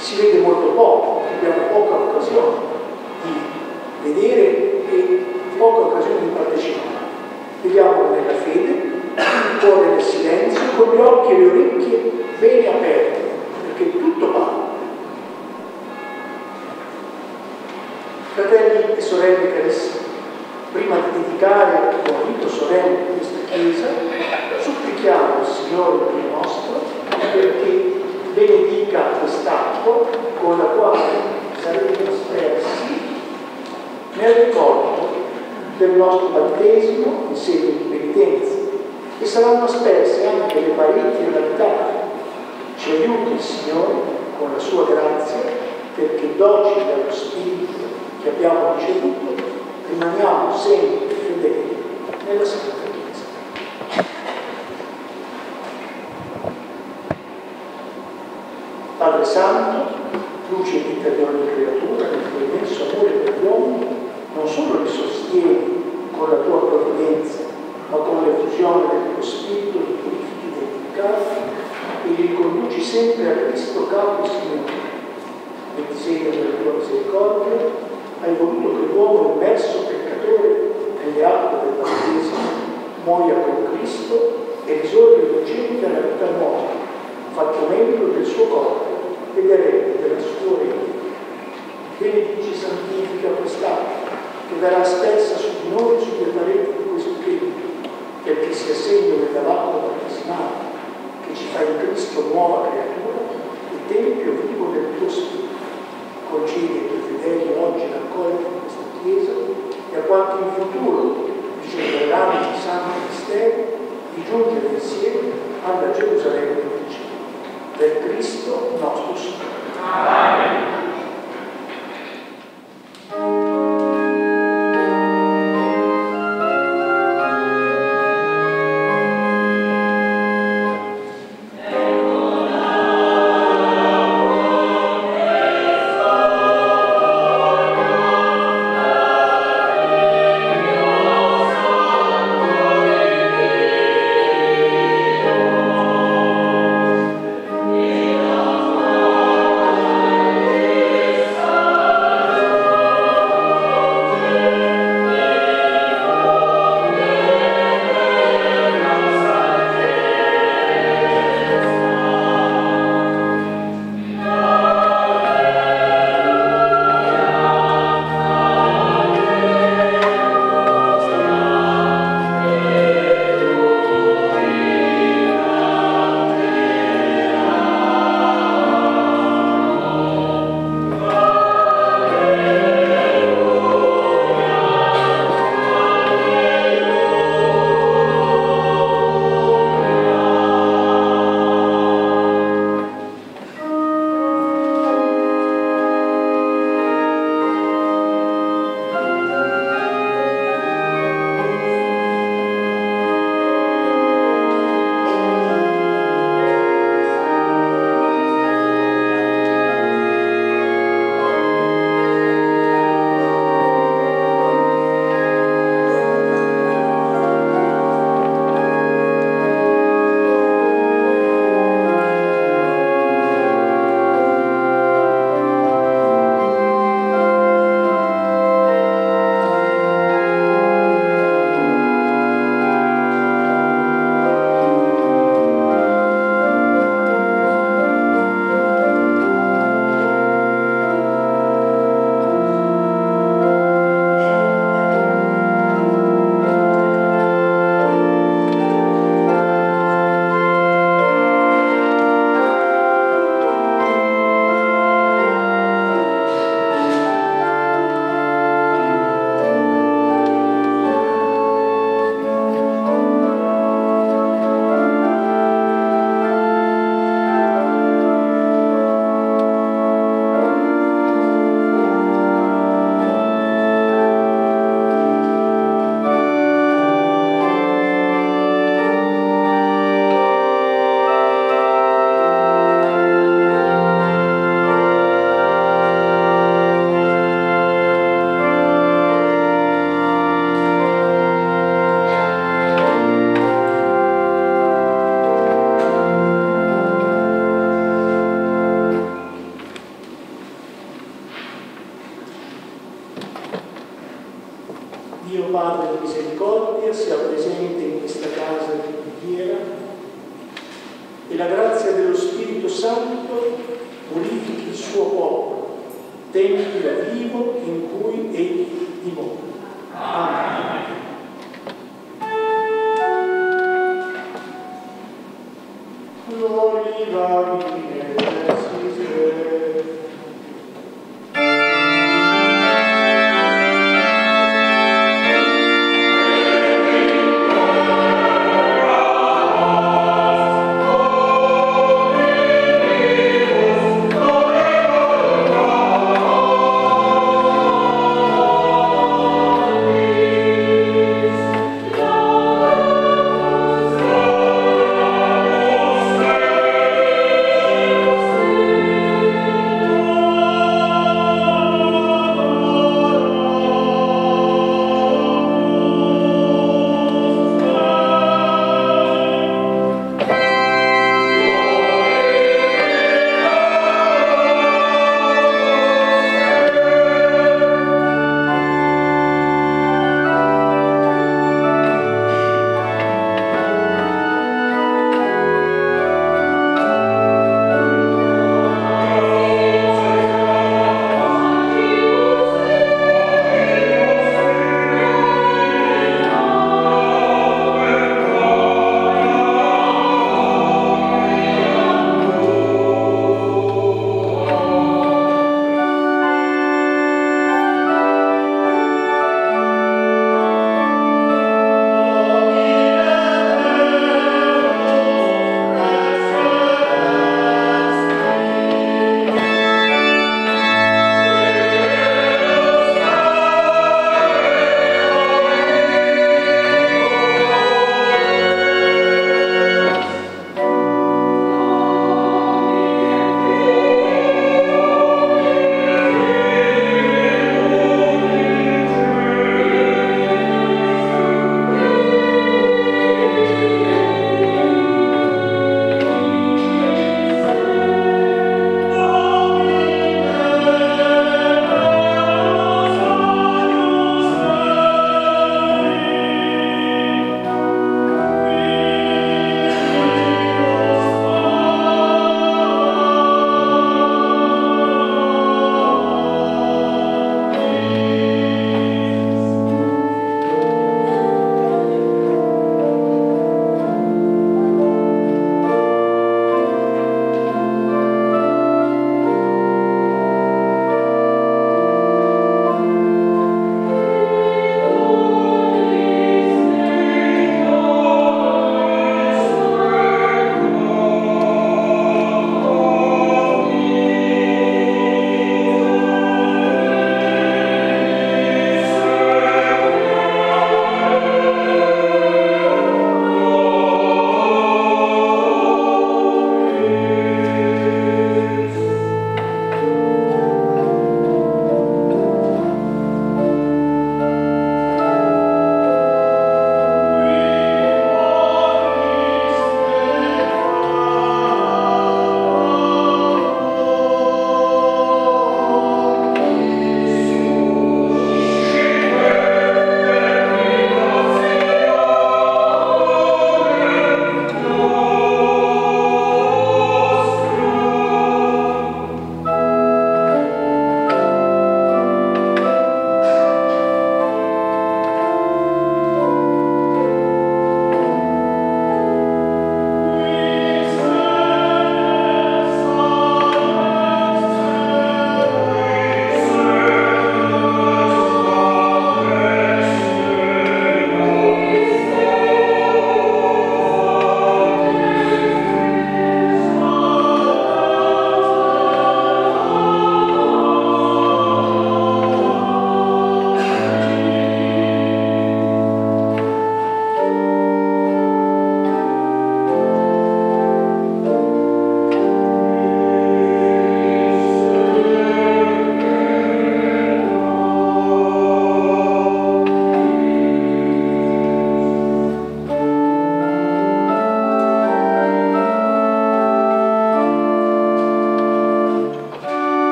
si vede molto poco, abbiamo poca occasione di vedere e poca occasione di partecipare. Vediamo nella fede, il cuore nel silenzio, con gli occhi e le orecchie bene aperte, perché tutto parla. Fratelli e sorelle carissimi, prima di dedicare un rito solenne di questa Chiesa, supplichiamo il Signore Dio nostro perché benedica quest'acqua con la quale saremo espressi nel ricordo del nostro battesimo in sede di penitenza, e saranno espresse anche le pareti dell'altare. Ci aiuti il Signore con la sua grazia, perché docili dallo Spirito che abbiamo ricevuto rimaniamo sempre fedeli nella Santa Chiesa. Padre Santo, luce vita di ogni creatura, nel tuo immenso amore per gli uomini, non solo li sostieni con la tua provvidenza, ma con l'effusione del tuo Spirito li purifichi dai peccati e li riconduci sempre a Cristo Capo e Signore. Nel disegno della tua misericordia hai voluto che l'uomo immerso peccatore nelle acque del battesimo muoia con Cristo e risorga innocente alla vita nuova, fatto membro del suo corpo ed erede della sua regno. Benedici, santifica quest'acqua che verrà espressa su di noi sulle pareti di questo tempio, perché sia segno dell'acqua battesimale che ci fa in Cristo nuova creatura e tempio vivo del tuo Spirito. Concedi ai tuoi fedeli oggi l'accoglienza di questa Chiesa e a quanti in futuro riceveranno il Santo Mistero di giungere insieme alla Gerusalemme del Cielo. Per Cristo nostro Signore. Amen. Padre di misericordia sia presente in questa casa di preghiera e la grazia dello Spirito Santo purifichi il suo popolo, tempio vivo in cui egli dimora. Amen.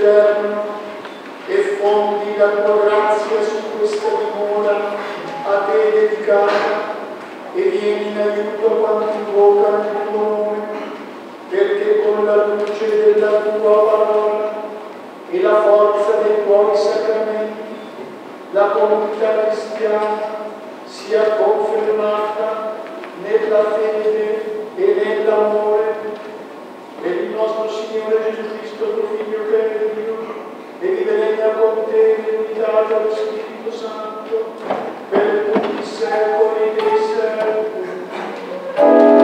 eterno e fondi la tua grazia su questa dimora a te dedicata e vieni in aiuto a quanti invocano il tuo nome, perché con la luce della tua parola e la forza dei tuoi sacramenti la comunità cristiana sia confermata nella fede e nell'amore per il nostro Signore Gesù Cristo, tuo Figlio che è Dio, e diventa con te in unità dello Spirito Santo per tutti i secoli dei secoli. Oh.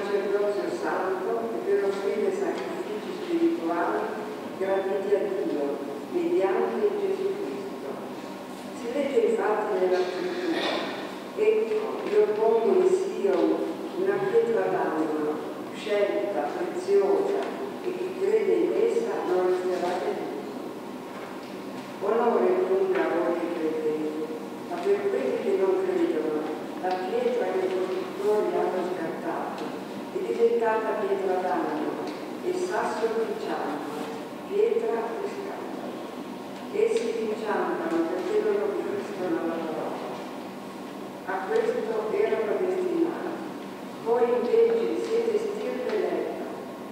sacerdozio santo e per offrire sacrifici spirituali graditi a Dio mediante Gesù Cristo. Si legge infatti nella scrittura: ecco, io pongo in Sion una pietra d'angolo, scelta, preziosa, e chi crede in essa non resterà perduto. Onore dunque a voi che credete, ma per quelli che non credono, la pietra che i costruttori hanno scartato è diventata pietra d'angolo e sasso di ciampa, pietra di scala. Essi inciampano perché non offriscono la parola. A questo erano destinati. Voi invece siete stirpe eletta,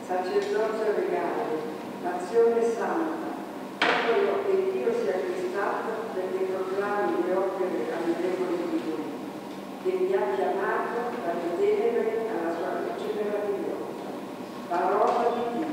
sacerdozio regale, nazione santa, popolo che Dio si è acquistato perché proclami le opere ammirevoli di Lui, che mi ha chiamato dalle tenere alla sua luce meravigliosa. Parola di Dio.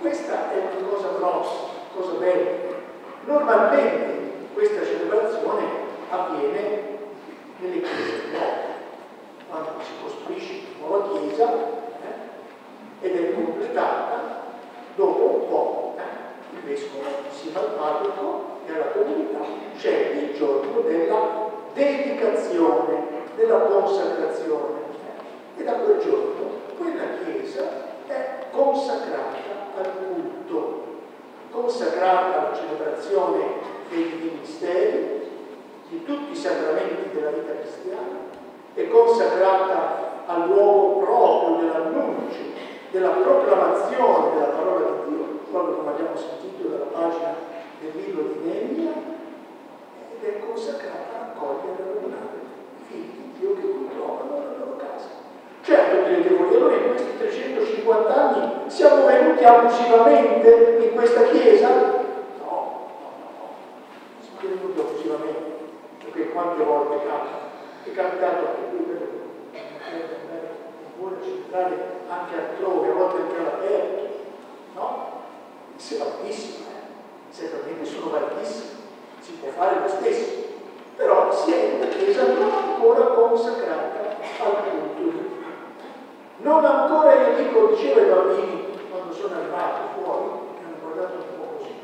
Questa è una cosa grossa, cosa bella, Normalmente questa celebrazione avviene nelle chiese nuove, quando si costruisce una nuova chiesa ed è completata, dopo un po' il vescovo si fa il parroco e alla comunità c'è il giorno della dedicazione, della consacrazione, e da quel giorno quella chiesa è consacrata al culto, consacrata alla celebrazione dei misteri, di tutti i sacramenti della vita cristiana, è consacrata al luogo proprio dell'annuncio, della proclamazione della parola di Dio, proprio come abbiamo sentito dalla pagina del libro di Neemia, ed è consacrata a accogliere e radunare i figli di Dio che controllano la loro casa. Certo, direte voi, allora in questi 350 anni siamo venuti abusivamente in questa Chiesa? No, non siamo venuti abusivamente, perché quante volte capita? È capitato anche qui per un buon centrale anche altrove, a volte anche all'aperto, no? Se validissimo, certamente sono validissimi, si può fare lo stesso, però si è una chiesa non ancora consacrata al culto. Non ancora, io dico, dicevo ai bambini quando sono arrivati fuori, che hanno guardato un po' così,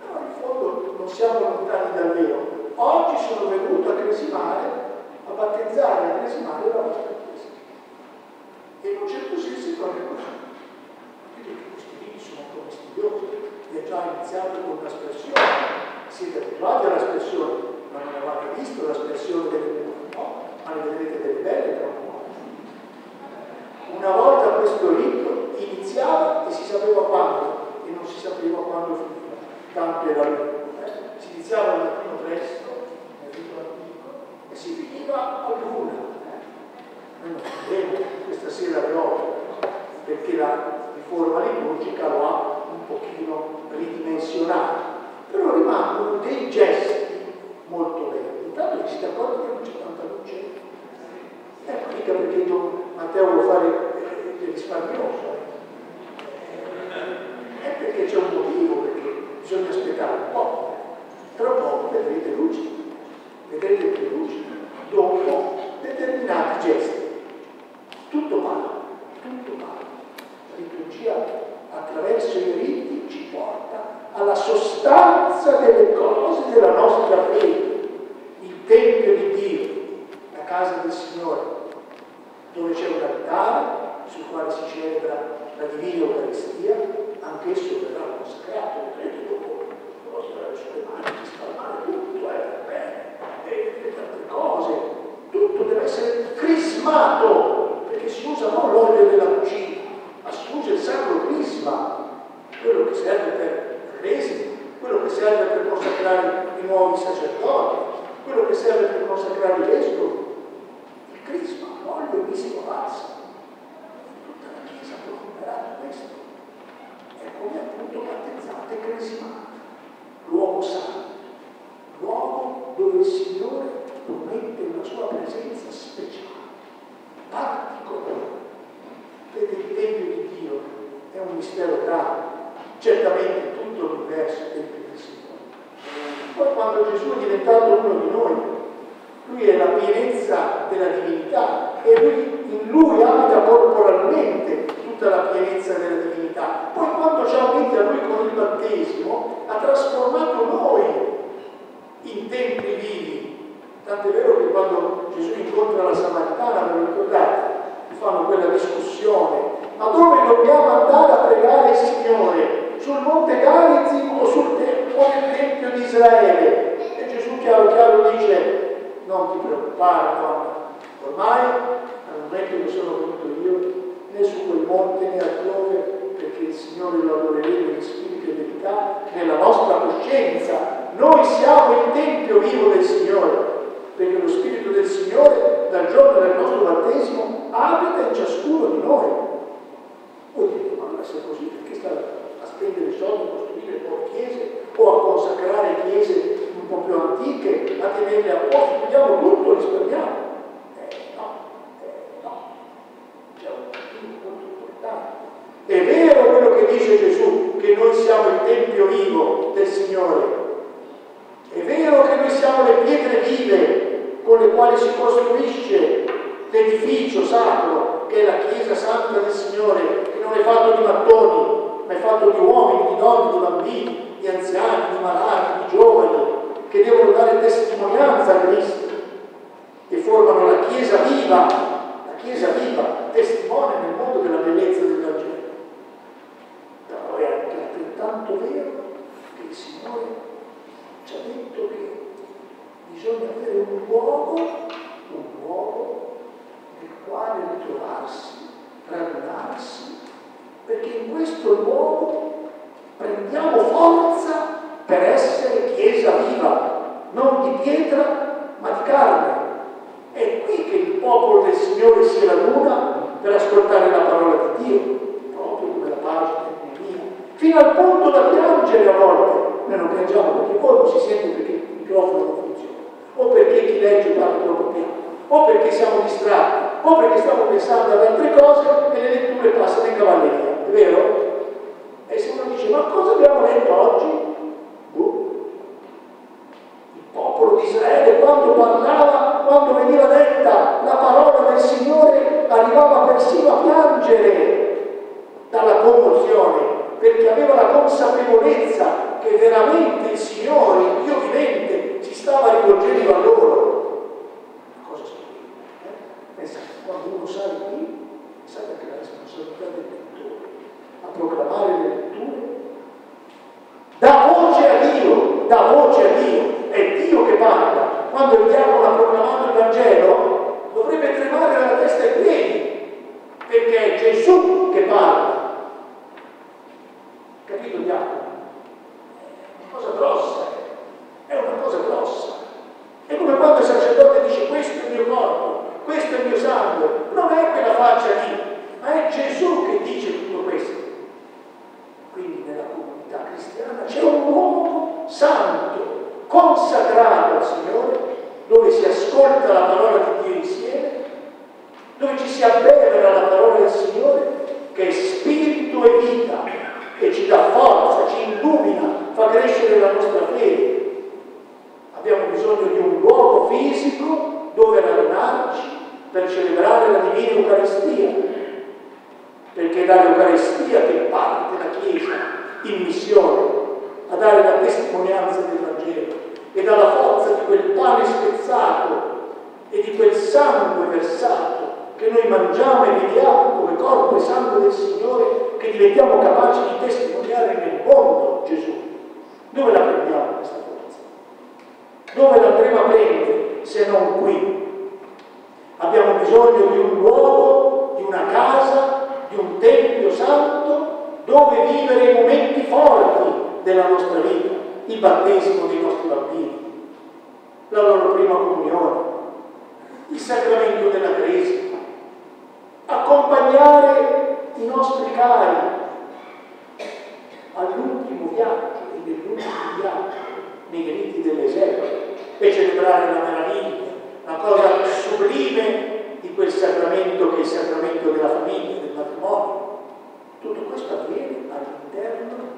però in fondo non siamo lontani da Dio. Oggi sono venuto a cresimare, a battezzare e a cresimare la vostra chiesa. E in un certo senso è proprio così. Vedete che questi libri sono ancora studiosi, è già iniziato con l'espressione. Siete abituati all'espressione, ma non avete visto l'espressione delle belle, no? Ma ne vedrete delle belle tra un po'. Una volta questo libro iniziava e si sapeva quando, e non si sapeva quando finiva, tanto era lungo. Si iniziava al mattino presto, e si finiva a luna. Noi non vedremo questa sera però, perché la riforma liturgica lo ha un pochino ridimensionato, però rimangono dei gesti molto belli. Intanto ci si accorge che non c'è tanta luce, ecco, mica perché io, Matteo, vuole fare del risparmioso, è perché c'è un motivo, perché bisogna aspettare un po', tra poco vedrete luci. Vedrete più luce dopo determinati gesti. Tutto vale. La liturgia attraverso i riti ci porta alla sostanza delle cose della nostra fede, il Tempio di Dio, la casa del Signore, dove c'è un altare sul quale si celebra la divina Eucaristia, anch'esso verrà consacrato, vedrete dopo, non stare sulle mani, spalmare tutto, bene. E tante cose, tutto deve essere crismato, perché si usa non l'olio della cucina, ma si usa il sacro crisma, quello che serve per la cresima, quello che serve per consacrare i nuovi sacerdoti, quello che serve per consacrare i vescovi. Il crisma, l'olio miserabile, tutta la Chiesa profumerà questo, è come appunto battezzate e cresimate, l'uomo santo, luogo dove il Signore promette una sua presenza speciale, particolare. Perché il Tempio di Dio è un mistero grande, certamente tutto l'universo è il Tempio del Signore. Poi quando Gesù è diventato uno di noi, lui è la pienezza della divinità e in lui abita corporalmente tutta la pienezza della divinità. Poi quando ci ha uniti a lui con il battesimo, ha trasformato noi in templi vivi, tant'è vero che quando Gesù incontra la Samaritana, ve lo ricordate, fanno quella discussione, ma dove dobbiamo andare a pregare il Signore? Sul Monte Garizim o nel Tempio di Israele? E Gesù chiaro dice, non ti preoccupare, no, ormai al momento che sono venuto io, né su quel monte né altrove, perché il Signore lo adoreremo in spirito e verità, nella nostra coscienza. Noi siamo il Tempio vivo del Signore, perché lo Spirito del Signore, dal giorno del nostro battesimo, abita in ciascuno di noi. Voi dite, ma allora se è così, perché sta a spendere soldi, a costruire nuove chiese, o a consacrare chiese un po' più antiche, a tenerle a posto, prendiamo tutto, risparmiamo? No. C'è un punto molto importante. È vero quello che dice Gesù, che noi siamo il Tempio vivo del Signore, quale si costruisce l'edificio sacro che è la Chiesa Santa del Signore, che non è fatto di mattoni, ma è fatto di uomini, di donne, di bambini, di anziani, di malati, di giovani, che devono dare testimonianza a Cristo e formano la Chiesa viva, testimone nel mondo della bellezza del Vangelo. Però è anche altrettanto vero che il Signore ci ha detto che bisogna avere un luogo nel quale ritrovarsi, radunarsi, perché in questo luogo prendiamo forza per essere Chiesa viva, non di pietra ma di carne. È qui che il popolo del Signore si raduna per ascoltare la parola di Dio, proprio come la pagina di Dio, fino al punto da piangere a volte. Noi non piangiamo perché voi non si sente, perché il microfono non funziona, o perché chi legge parla troppo piano, o perché siamo distratti, o perché stiamo pensando ad altre cose e le letture passano in cavalleria, è vero? E se uno dice, ma cosa abbiamo letto oggi? Il popolo di Israele, quando parlava, quando veniva detta la parola del Signore, arrivava persino a piangere dalla commozione, perché aveva la consapevolezza che veramente il Signore, il Dio vivente, si stava rivolgendo a loro. Cosa scrive? Pensate, quando uno sale qui, pensate che la responsabilità del lettore a proclamare le letture dà voce a Dio, dà voce a Dio. È Dio che parla. Quando il diavolo ha proclamato il Vangelo dovrebbe tremare dalla testa ai piedi, perché è Gesù che parla. Capito il diavolo? È una cosa grossa, è una cosa grossa. È come quando il sacerdote dice: questo è il mio corpo, questo è il mio sangue. Non è quella faccia lì, ma è Gesù che dice tutto questo. Quindi nella comunità cristiana c'è un uomo santo, consacrato al Signore, dove si ascolta la parola di Dio insieme, dove ci si abbevera la parola del Signore, che è spirito e vita, che ci dà forza, ci illumina, fa crescere la nostra fede. Abbiamo bisogno di un luogo fisico dove radunarci per celebrare la Divina Eucaristia, perché è dall'Eucaristia che parte la Chiesa in missione, a dare la testimonianza del Vangelo e dalla forza di quel pane spezzato e di quel sangue versato che noi mangiamo e viviamo come corpo e sangue del Signore, che diventiamo capaci di testimoniare nel mondo Gesù. Dove la prendiamo questa forza? Dove la andremo a prendere se non qui? Abbiamo bisogno di un luogo, di una casa, di un tempio santo dove vivere i momenti forti della nostra vita, il battesimo dei nostri bambini, la loro prima comunione, il sacramento della cresima, accompagnare i nostri cari all'ultimo viaggio e nell'ultimo viaggio nei riti dell'esercito e celebrare la meraviglia, la cosa sublime di quel sacramento che è il sacramento della famiglia, del matrimonio. Tutto questo avviene all'interno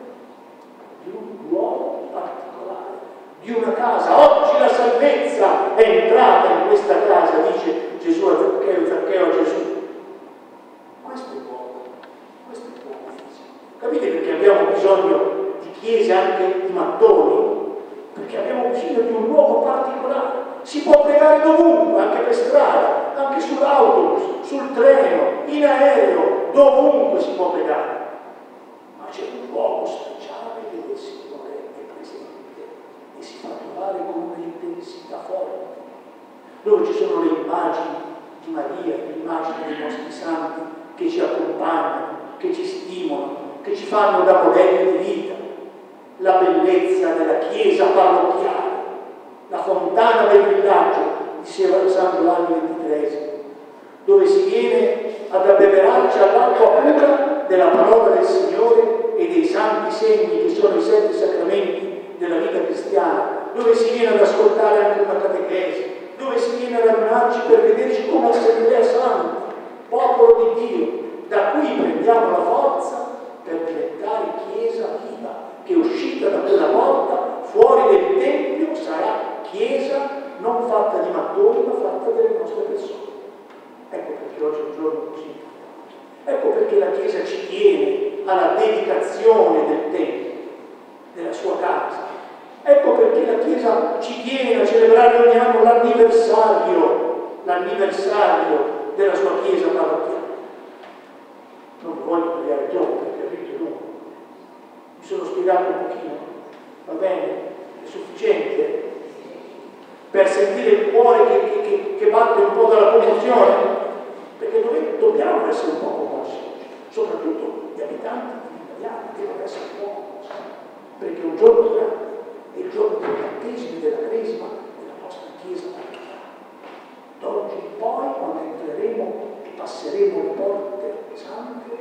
di un luogo particolare, di una casa. Oggi la salvezza è entrata in questa casa, dice Gesù a Zaccheo, Zaccheo a Gesù. Questo è il luogo fisico. Capite perché abbiamo bisogno di chiese anche di mattoni? Perché abbiamo bisogno di un luogo particolare. Si può pregare dovunque, anche per strada, anche sull'autobus, sul treno, in aereo, dovunque si può pregare. Ma c'è un luogo speciale dove il Signore è presente e si fa trovare con un'intensità forte, dove ci sono le immagini di Maria, le immagini dei nostri santi che ci accompagnano, che ci stimolano, che ci fanno da modello di vita. La bellezza della chiesa parrocchiale, la fontana del villaggio, diceva San Giovanni XXIII, dove si viene ad abbeverarci all'acqua pura della parola del Signore e dei santi segni che sono i 7 sacramenti della vita cristiana, dove si viene ad ascoltare anche una catechesi, dove si viene ad radunarci per vederci come assemblea santa, popolo di Dio. Da qui prendiamo la forza per diventare chiesa viva, che uscita da quella porta fuori del tempio sarà chiesa non fatta di mattoni ma fatta l'anniversario della sua chiesa parrocchiale. Non voglio pregare troppo perché il rito è lungo, mi sono spiegato un pochino, va bene, è sufficiente per sentire il cuore che batte un po' dalla commozione, perché noi dobbiamo essere un po' commossi, soprattutto gli abitanti italiani devono essere un po' commossi, perché è un giorno grande, è il giorno dei battesimi, della cresima della nostra chiesa parrocchiale. D'oggi in poi, quando entreremo e passeremo le porte sante,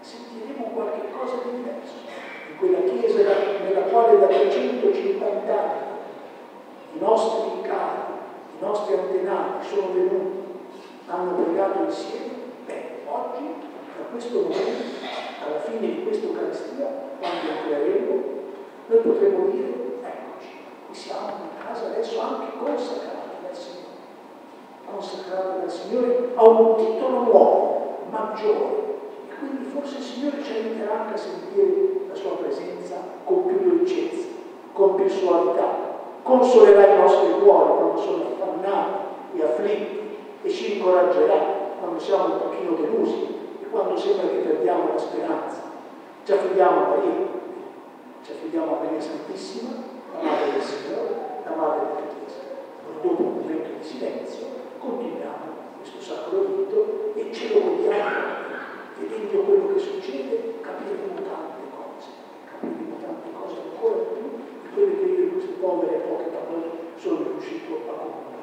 sentiremo qualche cosa di diverso in quella chiesa nella quale da 350 anni i nostri cari, i nostri antenati sono venuti, hanno pregato insieme. Beh, oggi, da questo momento, alla fine di questa Eucaristia, quando entreremo, noi potremo dire: eccoci, qui siamo in casa adesso anche consacrata dal Signore a un titolo nuovo, maggiore, e quindi forse il Signore ci aiuterà anche a sentire la sua presenza con più dolcezza, con più suavità, consolerà i nostri cuori quando sono affannati e afflitti e ci incoraggerà quando siamo un pochino delusi e quando sembra che perdiamo la speranza. Ci affidiamo a Maria, ci affidiamo a Maria Santissima, la Madre del Signore, la Madre della Chiesa. Dopo un momento di silenzio continuiamo questo sacro rito e ce lo godiamo, vedendo quello che succede capiremo tante cose, ancora di più di quelle che io in queste povere e poche parole sono riuscito a comunicare.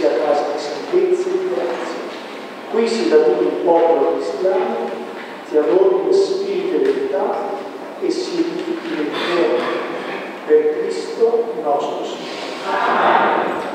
sia casa di salvezza e di grazia. Qui si raduna il popolo cristiano, si adorni lo spirito e verità e si edifichi nel Dio per Cristo nostro Signore. Amen.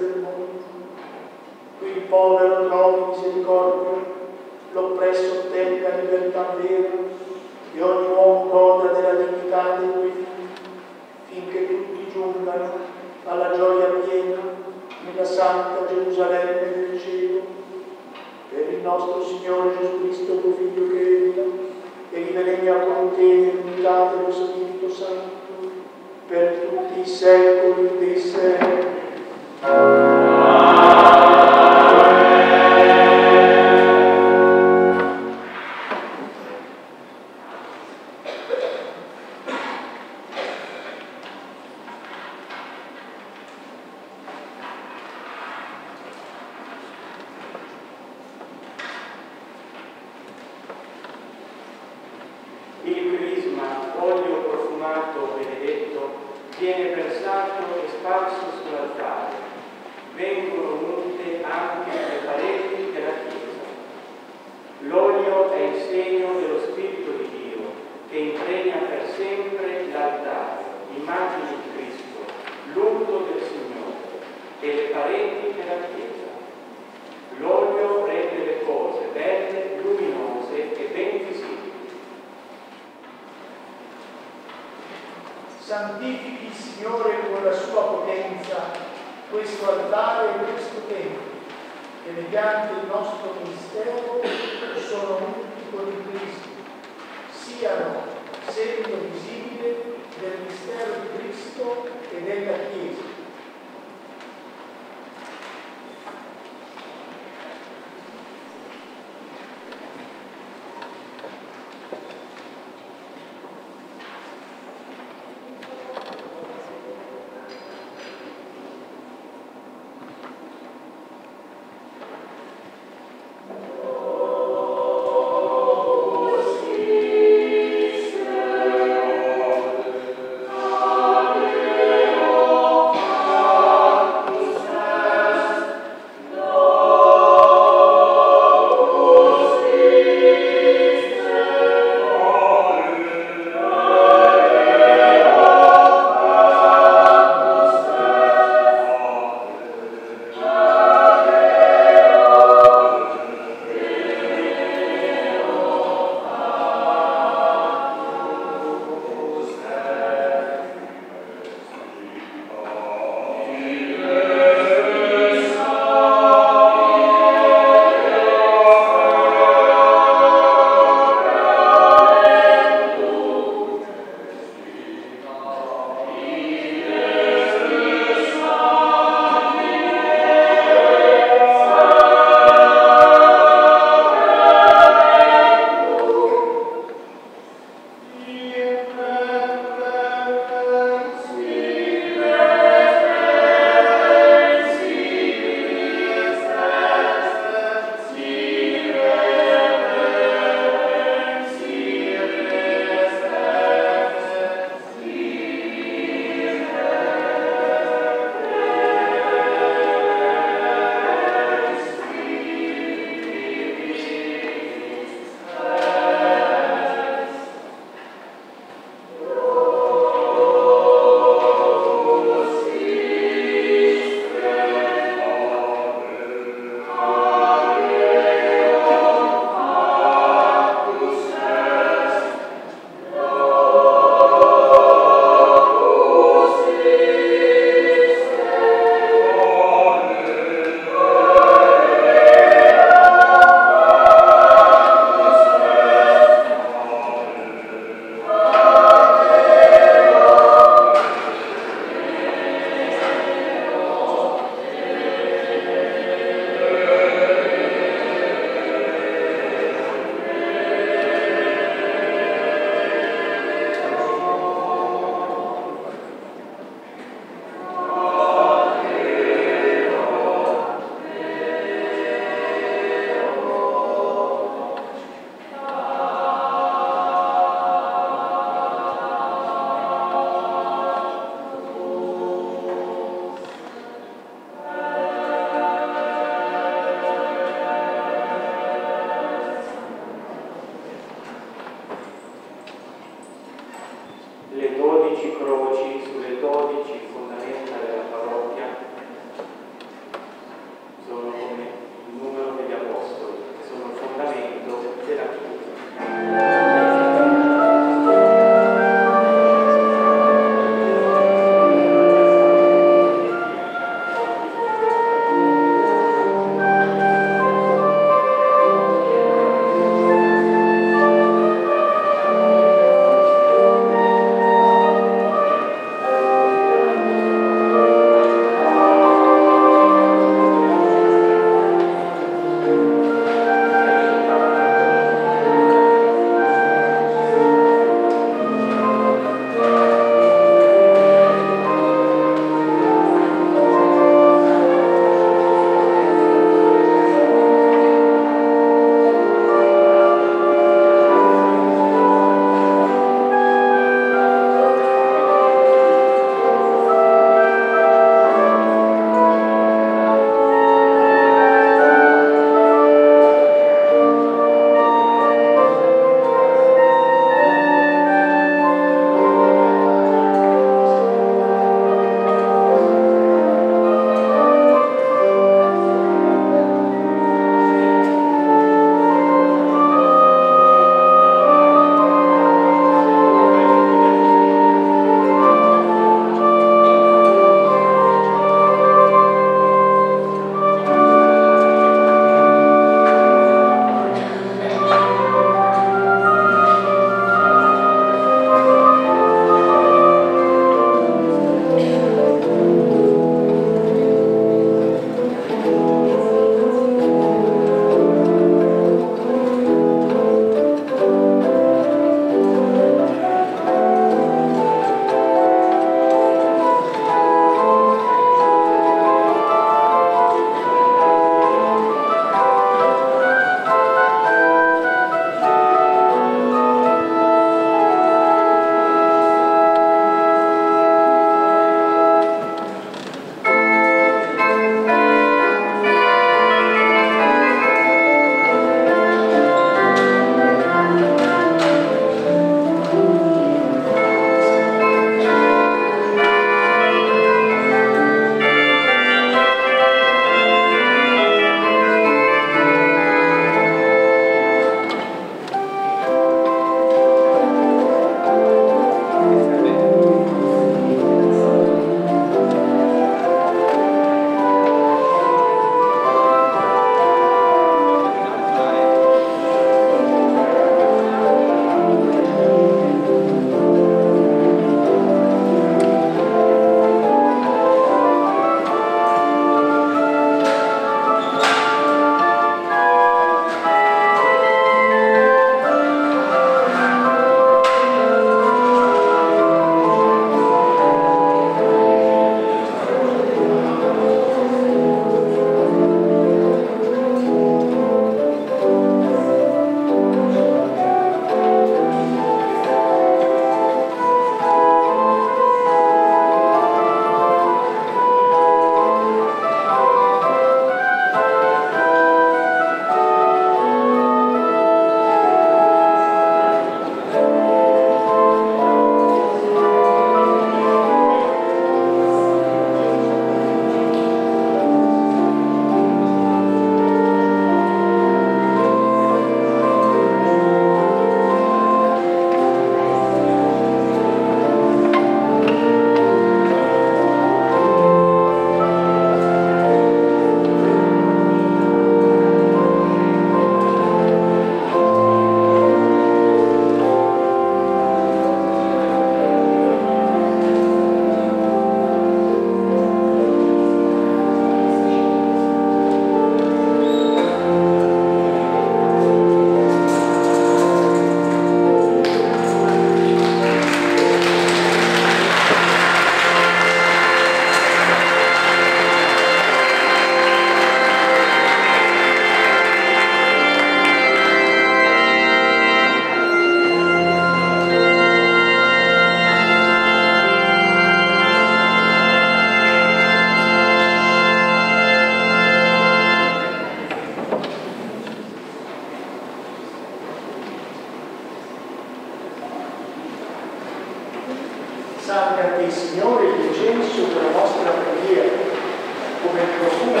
perché come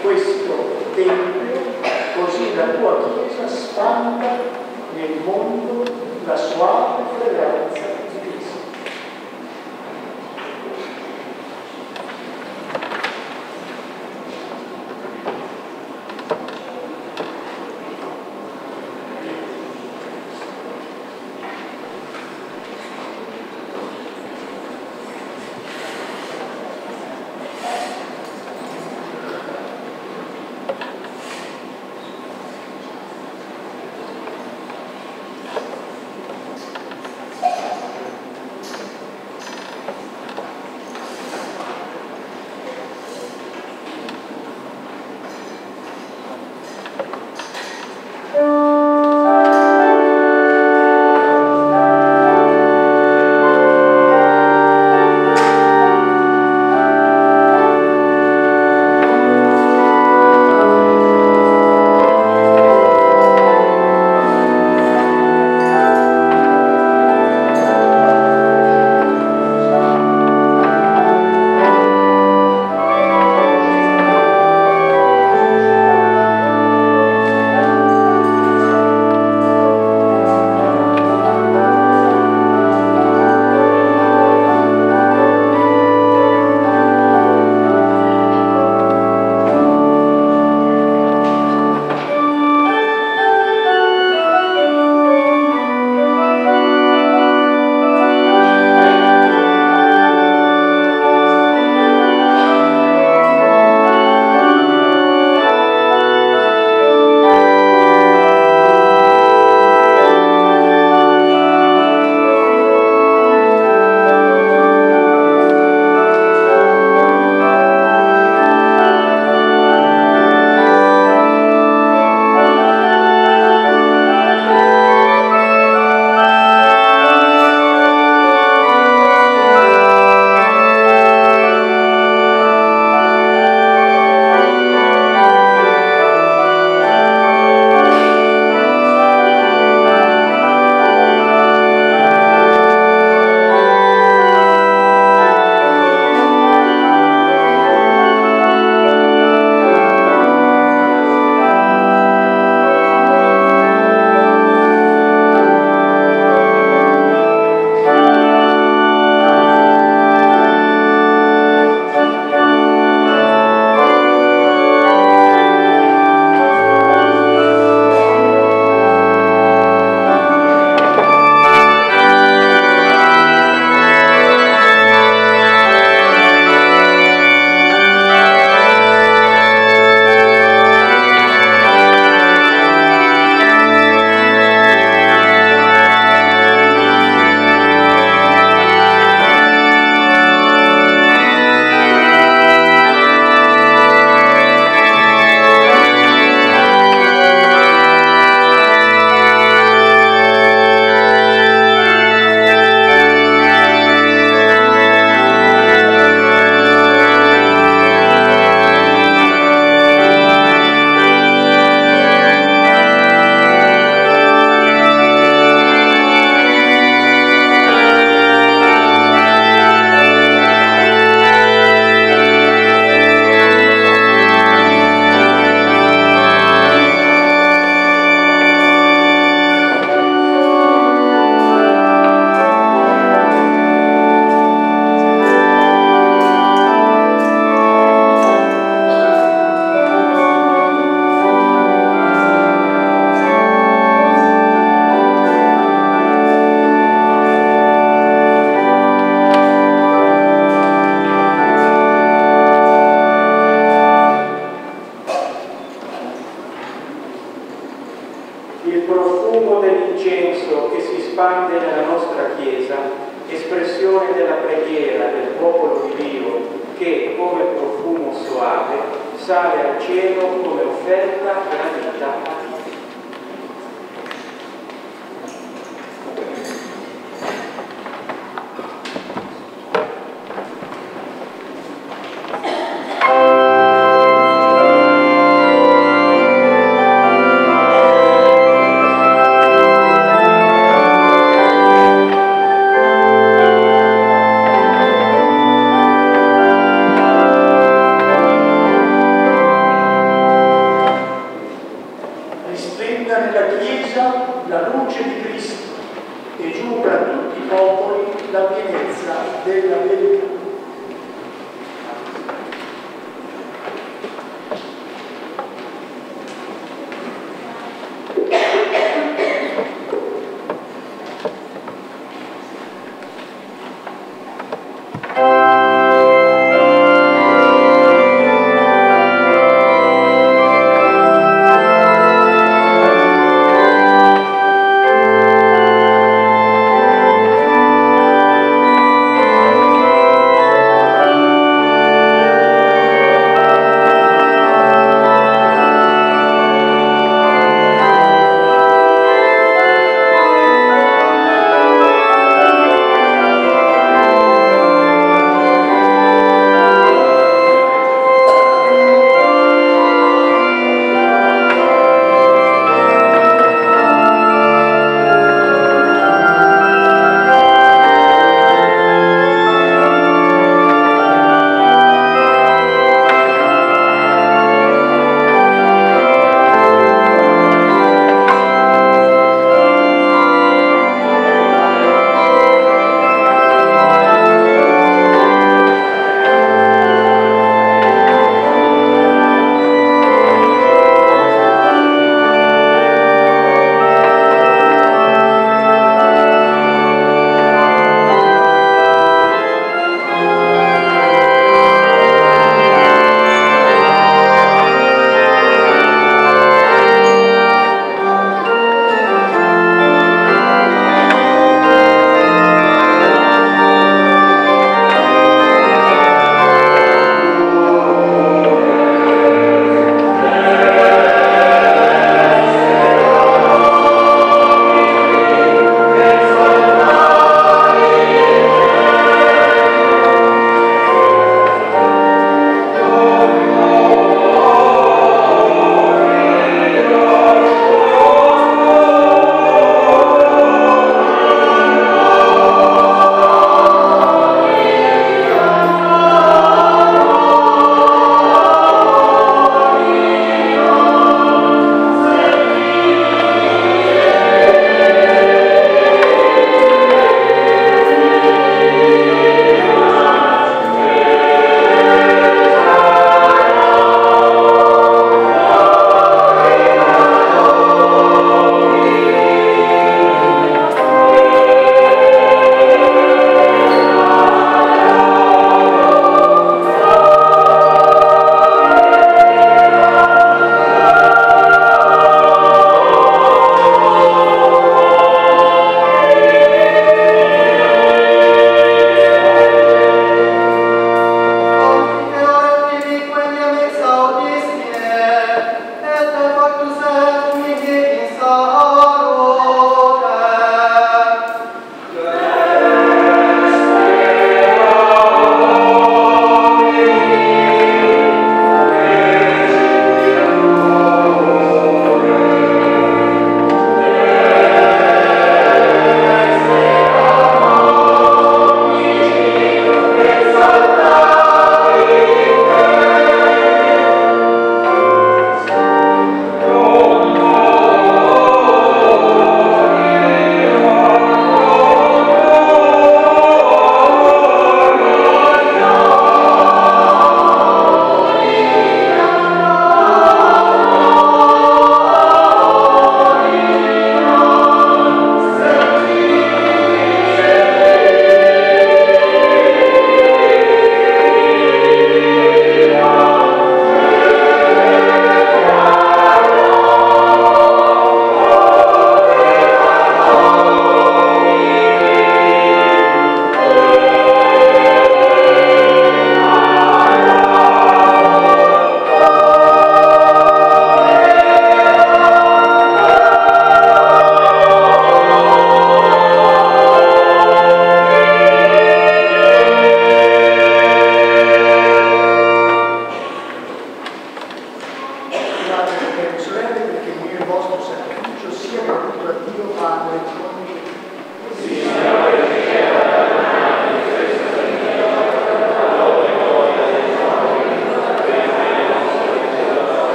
questo tempio, così la tua Chiesa spanda nel mondo la suave fragranza di Cristo.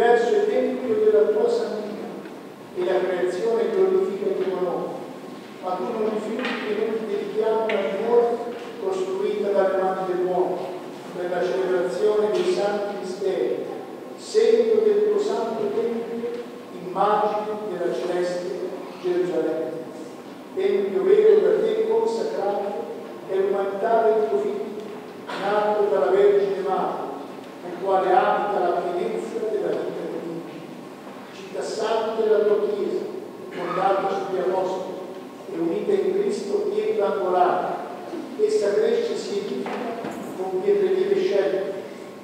verso il tempio della tua santità e la creazione glorifica il tuo nome, ma tu non rifiuti che noi ti dedichiamo la dimora costruita dalle mani dell'uomo per la celebrazione dei santi misteri, segno del tuo santo tempio, immagine della celeste Gerusalemme. Tempio vero da te consacrato è l'umanità del tuo figlio, nato dalla Vergine Madre, nel quale abita la pienezza della vita di Dio. Città santa della tua Chiesa, fondata sugli Apostoli e unita in Cristo pietra angolare, essa cresce e si edifica con pietre vive scelte,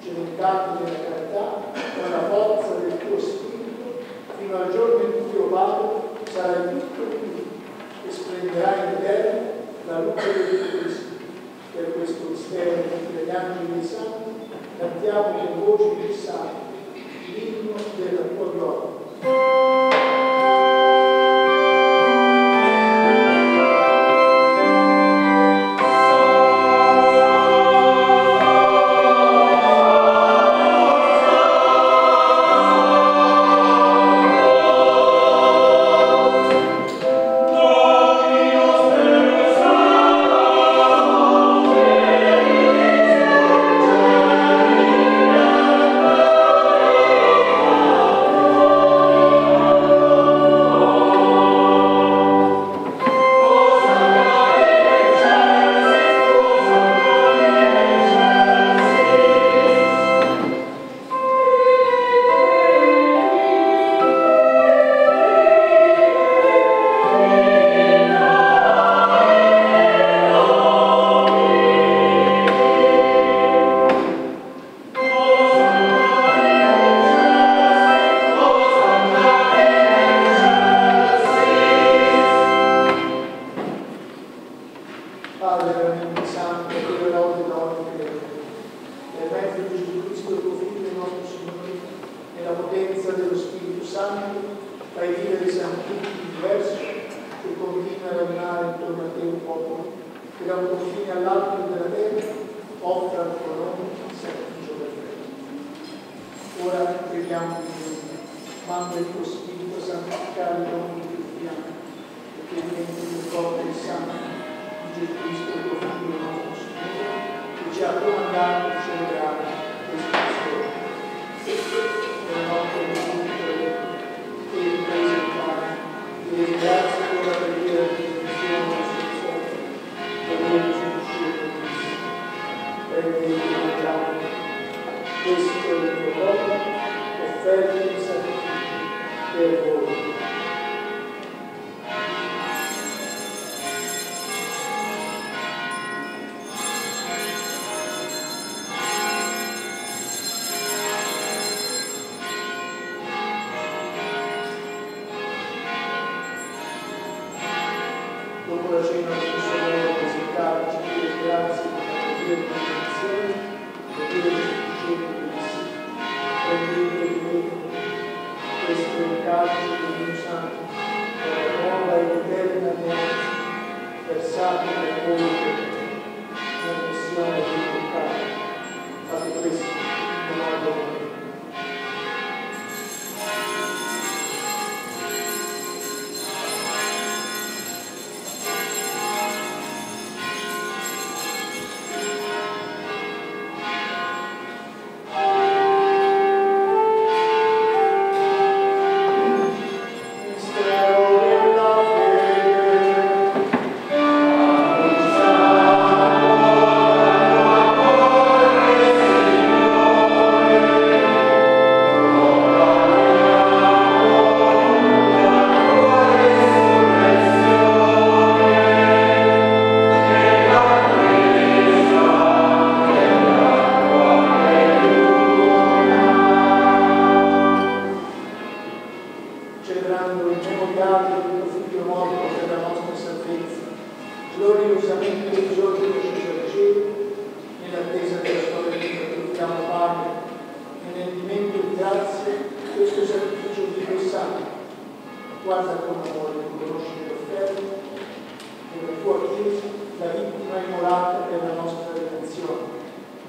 cementate nella carità, con la forza del tuo Spirito, fino al giorno in cui tuo Padre sarà in tutto il tuo e splenderà in eterno la luce di Cristo. Per questo mistero degli angeli dei santi cantiamo le voci del santo, l'inno della tua gloria.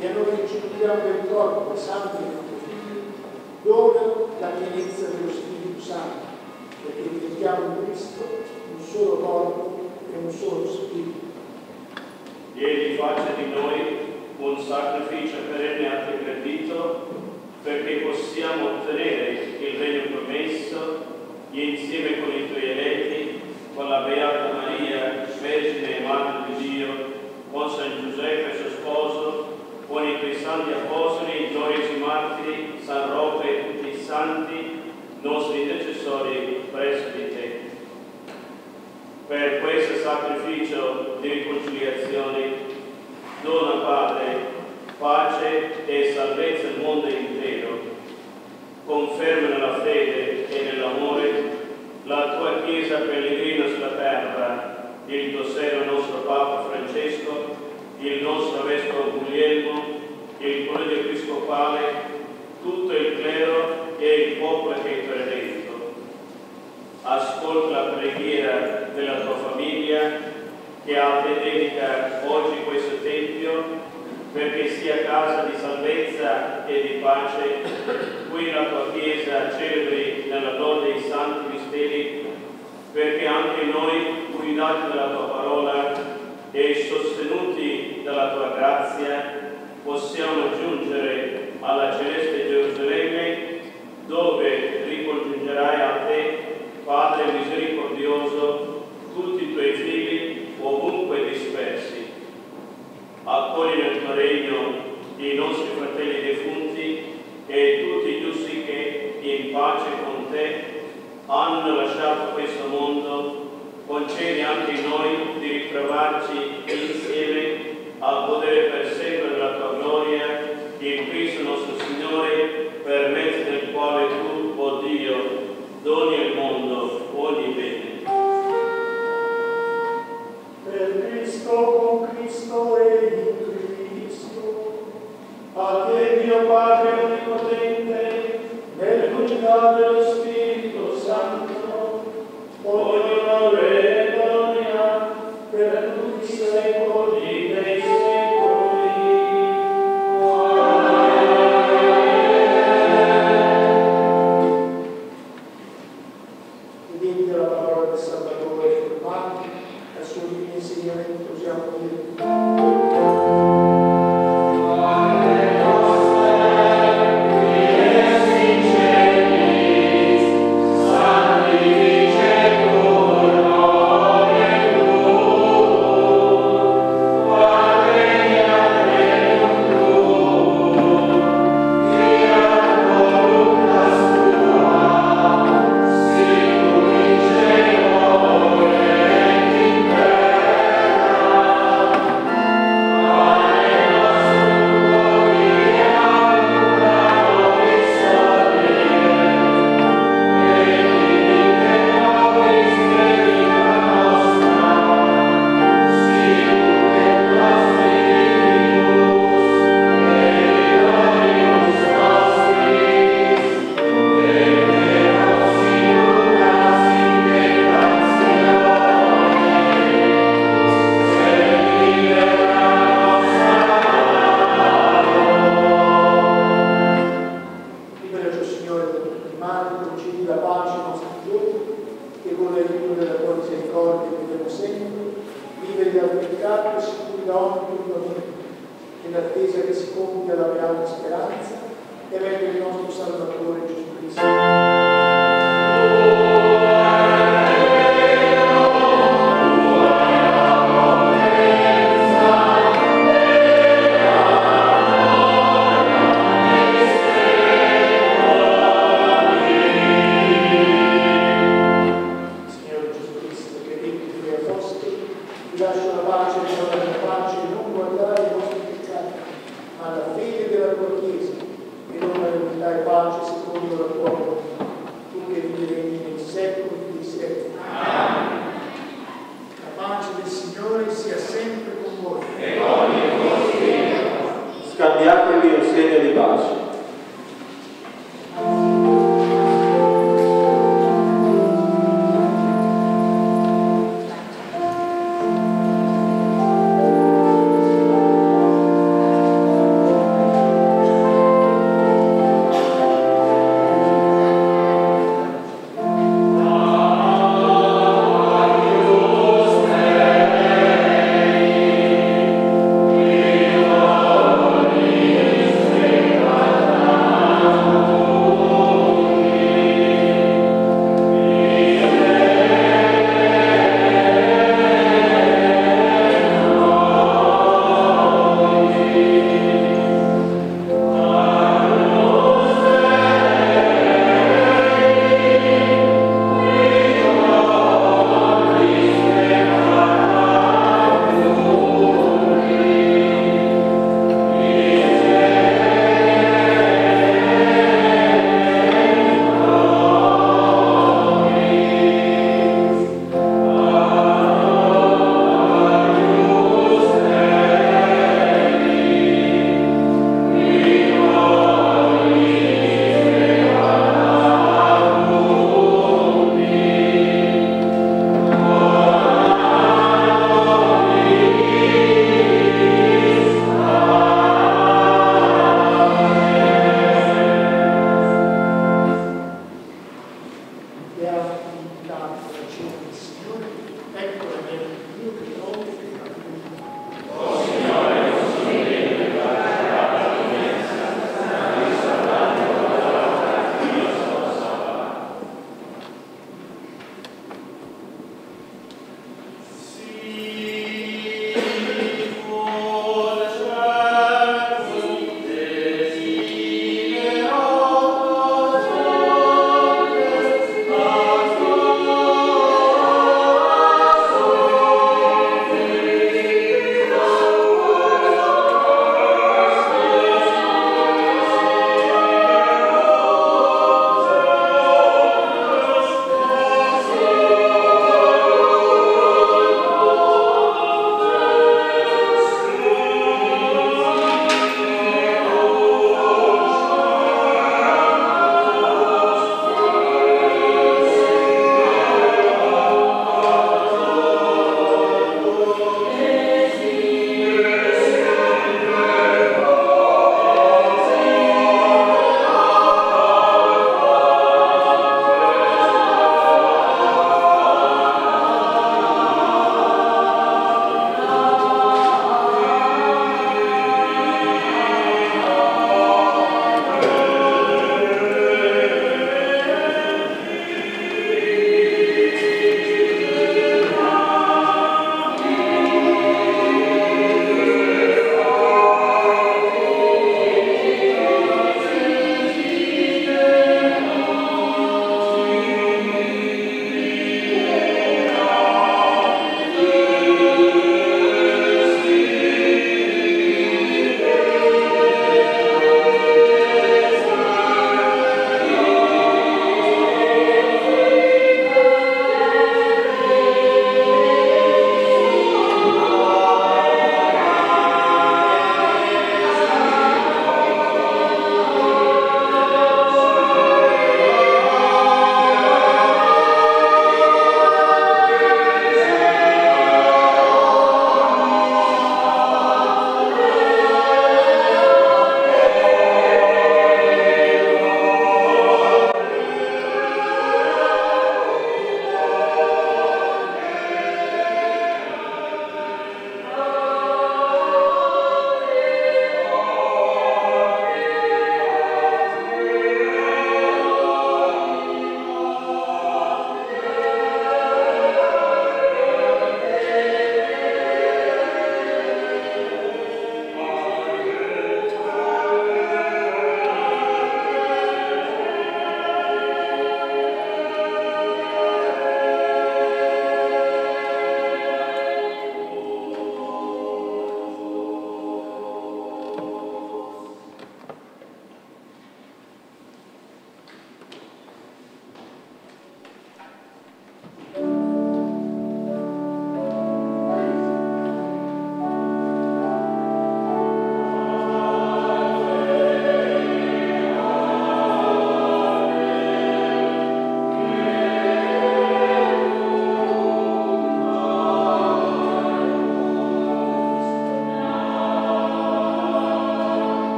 E a noi ci chiediamo del corpo santo del tuo figlio, dove la pienezza dello Spirito Santo, perché diventiamo in Cristo un solo corpo e un solo Spirito. Egli faccia di noi un sacrificio perenne attribuito, perché possiamo ottenere il regno promesso insieme con i tuoi eletti, con la Beata Maria, Vergine e Madre di Dio, con San Giuseppe suo sposo, con i tuoi santi apostoli, i 12 martiri, San Rocco e tutti i santi, nostri intercessori presso di te. Per questo sacrificio di riconciliazione, dona, Padre, pace e salvezza al mondo intero. Conferma nella fede e nell'amore la tua Chiesa pellegrina sulla terra, il tuo servo nostro Papa Francesco, il nostro Vescovo Guglielmo, il Collegio Episcopale, tutto il clero e il popolo che hai predetto. Ascolta la preghiera della tua famiglia che a te dedica oggi questo Tempio, perché sia casa di salvezza e di pace, qui la tua Chiesa celebri nella lode dei santi misteri, perché anche noi, guidati dalla tua parola e sostenuti dalla tua grazia, possiamo giungere alla celeste Gerusalemme, dove ricongiungerai a te, Padre misericordioso, tutti i tuoi figli ovunque dispersi. Accogli nel tuo regno i nostri fratelli defunti e tutti gli giusti che in pace con te hanno lasciato questo mondo. Concedi anche noi di ritrovarci insieme a godere per sempre della tua gloria in Cristo nostro Signore, per mezzo del quale tu, o Dio, doni al mondo ogni bene. Per Cristo, con Cristo e in Cristo, a te Dio Padre Onnipotente, nell'unità dello Spirito Santo, ogni onore e gloria per tutti i secoli dei secoli.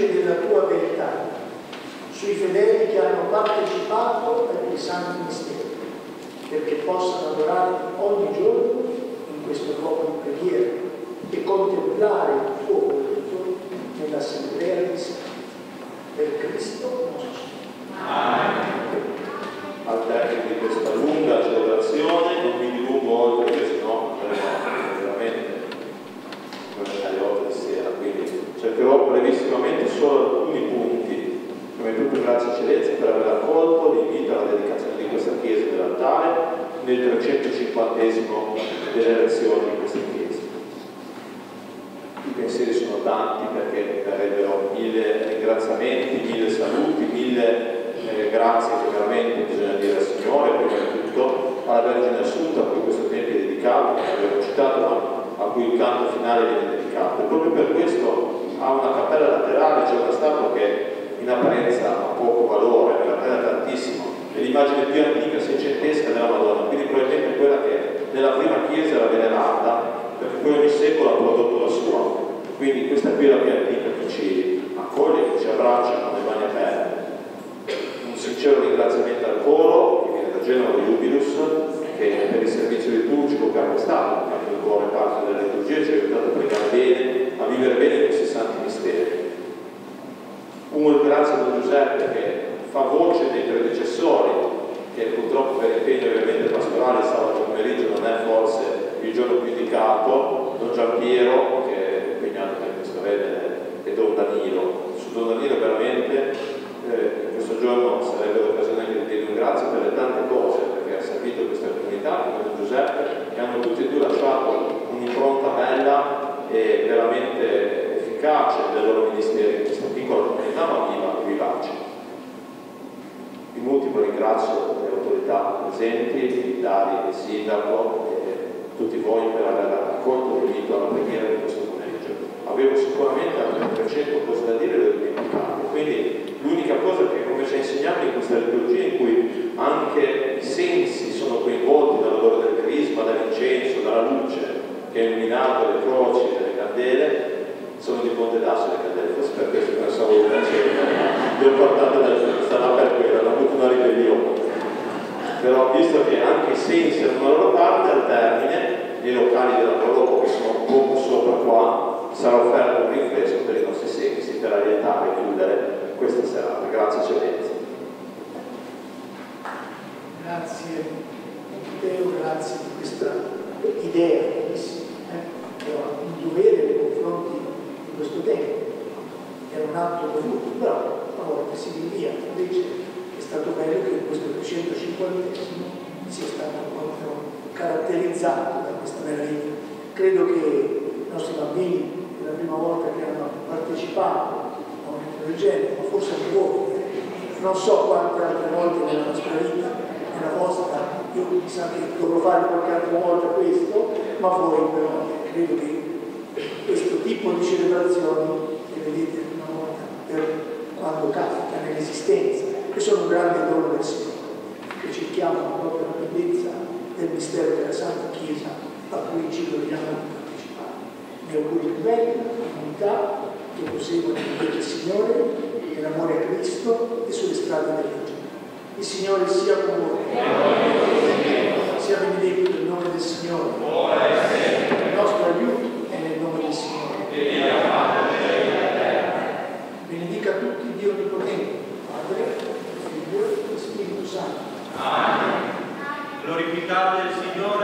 luce della tua verità sui fedeli che hanno partecipato ai tuoi santi misteri, perché possano adorare ogni giorno in questo luogo di preghiera e contemplare il tuo volto nell'assemblea di santi. Per Cristo nostro. Amen. Al termine di questa lunga celebrazione non mi dilungo oltre, perché sennò veramente non ce ne ho di sera, quindi cercherò brevissimamente solo alcuni punti. Prima di tutto grazie eccellenza per aver accolto l'invito alla dedicazione di questa chiesa dell'altare nel 350° dell'elezione di questa chiesa. I pensieri sono tanti, perché darebbero 1000 ringraziamenti, 1000 saluti, 1000 grazie che veramente bisogna dire al Signore, prima di tutto alla Vergine Assunta a cui questo tempio è dedicato, che abbiamo citato, ma a cui il canto finale viene dedicato. E proprio per questo ha una cappella laterale, c'è una statua che in apparenza ha poco valore, in realtà tantissimo, è l'immagine più antica, seicentesca, della Madonna, quindi probabilmente quella che nella prima chiesa era venerata, perché poi ogni secolo ha prodotto la sua. Quindi questa qui è la più antica che ci accoglie, che ci abbraccia con le mani aperte. Sincero ringraziamento al coro che viene da Genova, Jubilus, che per il servizio liturgico che hanno prestato, anche il coro è parte della liturgia, ci ha aiutato a pregare bene, a vivere bene questi santi misteri. Un grazie a Don Giuseppe che fa voce dei predecessori, che purtroppo per impegno ovviamente pastorale sabato pomeriggio non è forse il giorno più indicato. Don Giampiero, che è impegnato per questo rete, e Don Danilo. Su Don Danilo veramente questo giorno sarebbe l'occasione di dire un grazie per le tante cose, perché ha servito questa comunità come Don Giuseppe, che hanno tutti e due lasciato un'impronta bella e veramente efficace del loro ministero in questa piccola comunità, ma viva e vivace. In ultimo ringrazio le autorità presenti, i militari, il sindaco e tutti voi per aver accolto l'invito alla preghiera di questo pomeriggio. Avevo sicuramente altre 300 cose da dire e le ho dimenticate, quindi l'unica cosa che come ci ha insegnato in questa liturgia, in cui anche i sensi sono coinvolti dall'odore del crisma, dall'incenso, dalla luce che ha illuminato le croci, le candele, sono di Ponte d'Asso le candele, forse per questo pensavo che una cena, le ho portate dalla sala per quella, hanno avuto una ribellione. Però visto che anche i sensi hanno una loro parte, al termine, i locali della Proloco che sono un poco sopra qua, sarà offerto un rinfresco per i nostri sensi, per alientare e chiudere questa serata. Grazie eccellenza. Grazie Matteo, grazie di questa idea bellissima, che ho un dovere nei confronti di questo tempo, è un atto dovuto, però una volta si rinvia, invece è stato bello che in questo 350° sia stato proprio caratterizzato da questa meraviglia. Credo che i nostri bambini, la prima volta che hanno partecipato a un evento del genere, ma forse anche voi, non so quante altre volte nella nostra vita, nella vostra, io chissà che dovrò fare qualche altra volta questo, ma voi però credo che questo tipo di celebrazioni che vedete una volta per quando capita nell'esistenza, che sono un grande dono del Signore, che cerchiamo proprio la bellezza del mistero della Santa Chiesa a cui ci dobbiamo partecipare. Mi auguro il bene, la comunità, che proseguono nel Signore, nell'amore a Cristo e sulle strade della luce. Il Signore sia con voi, sia benedetto nel nome del Signore, il nostro aiuto è nel nome del Signore. Benedica tutti Dio Onnipotente, Padre, Figlio e Spirito Santo. Amen. Glorificate il Signore.